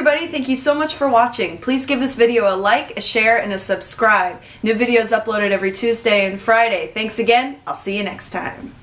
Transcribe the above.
everybody, thank you so much for watching. Please give this video a like, a share, and a subscribe. New videos uploaded every Tuesday and Friday. Thanks again, I'll see you next time.